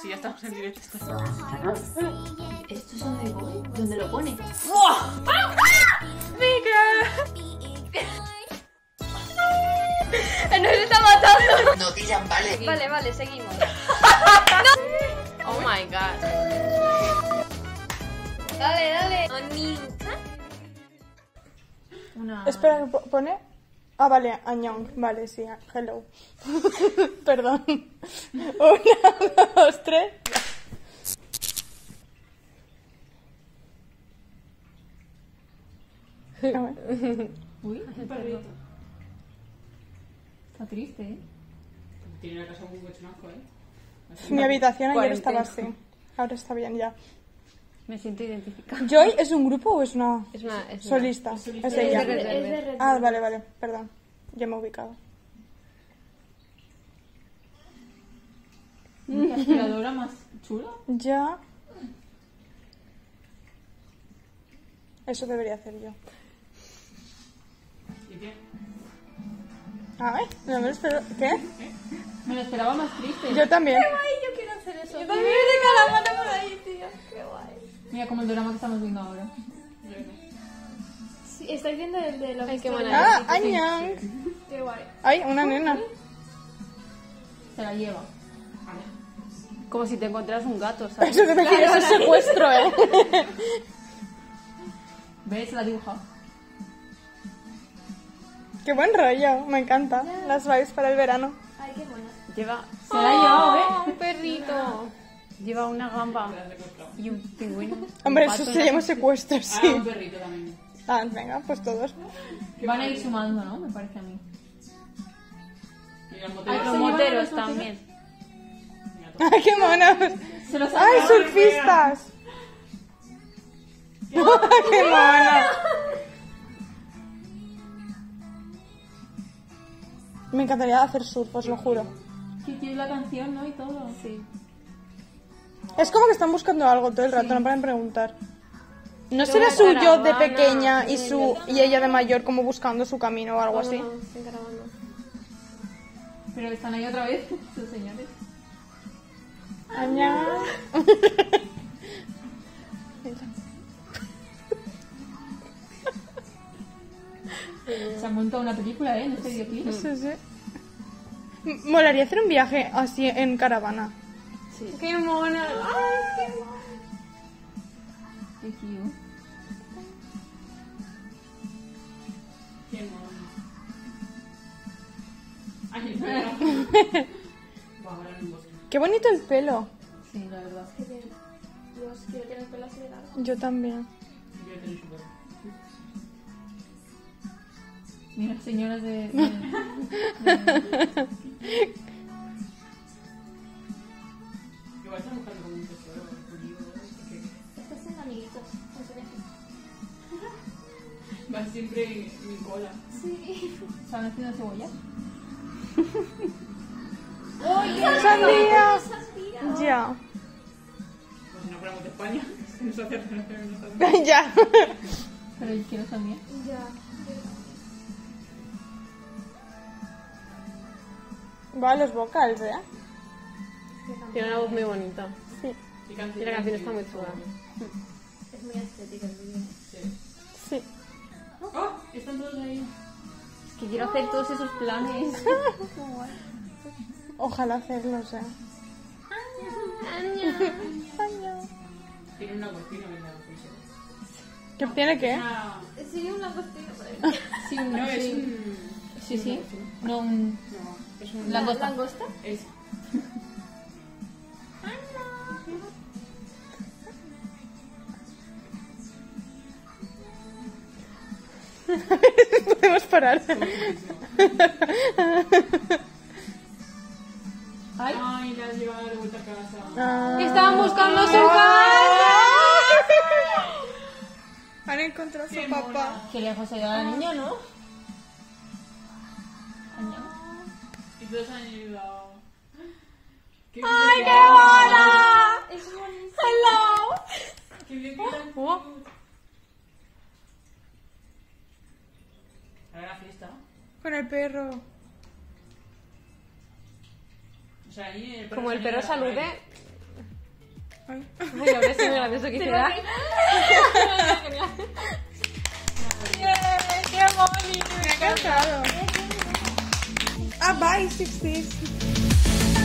Si ya estamos en directo, está. ¿Esto es donde voy? ¿Dónde lo pone? ¡Wow! ¡Ah! ¡Mica! ¡Nos está matando! No, Tillan, vale. Vale, vale, seguimos. ¡No! ¡Oh, my God! Dale, dale. Una... Espera, ¿pone? Ah, vale, Anyong. Vale, sí, hello. Perdón. 1, 2, 3. Uy, el perrito. Está triste, ¿eh? Tiene una casa muy cochinazo, ¿eh? Así mi habitación ayer estaba así. Ahora está bien ya. Me siento identificada. ¿Joy es un grupo o es una, es solista? Una. Es ella. Es ah, vale, vale, perdón. Ya me he ubicado. ¿Una aspiradora más chula? Ya. Eso debería hacer yo. ¿Y qué? Ay, no me lo esperaba. ¿Qué? Me lo esperaba más triste. Yo también. ¡Qué guay! Yo quiero hacer eso. Yo también tengo la mano por ahí, tío. ¡Qué guay! Mira como el drama que estamos viendo ahora. Sí, estáis viendo el de los... Ay, qué manera. ¡Ah, Anyang! ¡Qué guay! ¡Ay, una nena! Se la lleva. Como si te encontraras un gato, ¿sabes? Eso que te quieres es secuestro, ¿eh? ¿Ves? La dibuja. ¡Qué buen rollo! Me encanta. Las vibes para el verano. ¡Ay, qué buena! Lleva... Se la ha llevado, ¿eh? ¡Un perrito! Lleva una gamba y un pingüino. Hombre, eso se llama secuestro, sí. Ah, un perrito también. Ah, venga, pues todos. Van a ir sumando, ¿no? Me parece a mí. Hay los moteros también. ¡Ay, qué monos! ¡Ay, surfistas! ¡Qué monos! Me encantaría hacer surf, os lo juro. Que tiene la canción, ¿no? Y todo. Sí. Es como que están buscando algo todo el rato, sí. No paran de preguntar. ¿No será su yo de pequeña y su y ella de mayor como buscando su camino o algo así? No, estoy grabando. Pero están ahí otra vez, sus señores. ¡Añá! Se ha montado una película, ¿eh? En este videoclip. Sí, sí. Molaría hacer un viaje así en caravana. Sí. ¡Qué mona! ¡Ay, qué mona! ¡Qué cute! ¡Qué mona! ¡Ay, qué mona! ¡Qué bonito el pelo! Sí, la verdad. Es que yo quiero tener el pelo así de largo. Yo también. Yo tengo pelo. Mira, señoras de... Estás en amiguitos, vas siempre en mi cola. Sí. ¿Están haciendo cebolla? ¡Oye! ¡Sandía! Ya. Pues si no fuéramos de España, se nos hace sandía. Ya. Pero yo quiero sandía. Ya. Va a los vocals, ¿eh? Tiene una voz muy bonita. Sí. Y la canción está muy chula. Es muy estética el vídeo. Sí. Sí. ¡Oh! Están todos ahí. Es que quiero hacer todos esos planes. Ojalá hacerlos, ¿eh? ¡Año! Tiene una cocina, ¿verdad? ¿Qué tiene qué? Sí, una cocina por ahí. Sí, no es un... Sí, sí. No, un... ¿Langosta? ¿Langosta? Es... Podemos parar. Ay, la has llevado de vuelta a casa. Estaban buscando su casa. Han encontrado a su papá. Qué lejos ha llegado la niña, ¿no? Y todos han ayudado. ¡Ay, qué hola! Es buenísimo. ¡Hello! ¡Qué bien que la fiesta? Con el perro. O sea, ahí el perro. Como el perro salude, Ay. Bueno, ahora sí me gracioso que te da. ¡Qué amor! Me ha encantado. Ah, bye, 66.